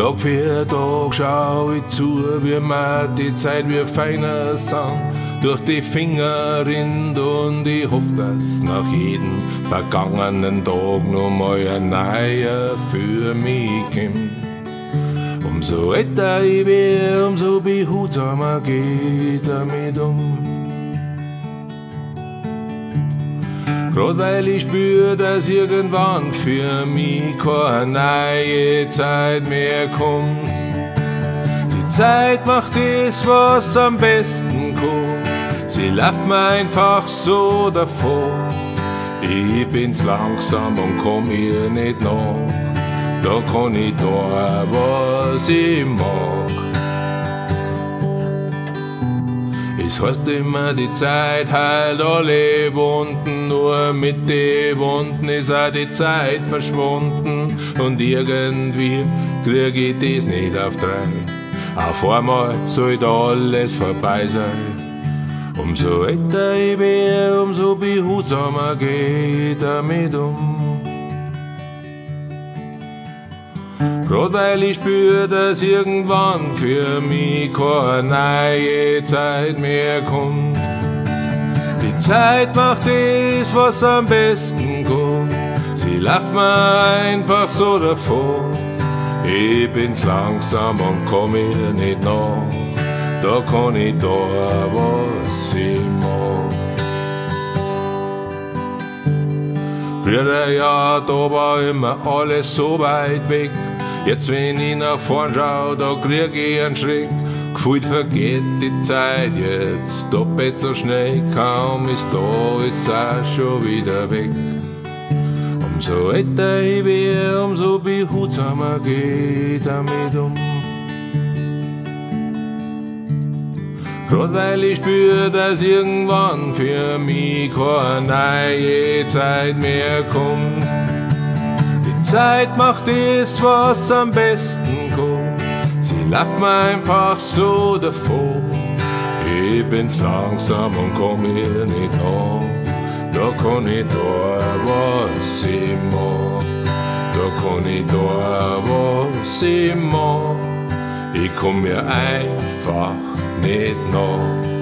Tag für Tag schau ich zu, wie mir die Zeit wie feiner sang durch die Finger rinnt, und ich hoff, dass nach jedem vergangenen Tag noch mal ein neuer für mich kommt. Umso älter ich werde, umso behutsamer geht damit Grad weil ich spür, dass irgendwann für mich keine neue Zeit mehr kommt. Die Zeit macht das, was am besten kommt. Sie läuft mir einfach so davor. Ich bin's langsam und komm ihr nicht nach. Da kann ich da, was ich mag. Es heißt immer, die Zeit heilt alle Wunden, nur mit den Wunden ist auch die Zeit verschwunden. Und irgendwie krieg ich das nicht auf drei. Auf einmal sollt alles vorbei sein. Umso älter ich werde, umso behutsamer geh ich damit Grad weil ich spür, dass irgendwann für mich keine neue Zeit mehr kommt. Die Zeit macht das, was am besten kommt. Sie läuft mir einfach so davor. Ich bin's langsam und komm ihr nicht nach. Da kann ich da, was ich mag. Früher ja, da war immer alles so weit weg. Jetzt wenn ich nach vorn schau, da krieg ich einen Schreck. Gefühlt vergeht die Zeit jetzt doppelt so schnell. Kaum ist da, ist auch schon wieder weg. Umso älter ich werde, umso behutsamer geh ich damit Grad weil ich spür, dass irgendwann für mich keine neue Zeit mehr kommt. Die Zeit macht das, was am besten kommt. Sie läuft mir einfach so davor. Ich bin's langsam und komm ihr nicht nach. Da kann ich da, was ich mag. Da kann ich da, was ich mag. Ich komm mir einfach nicht nach.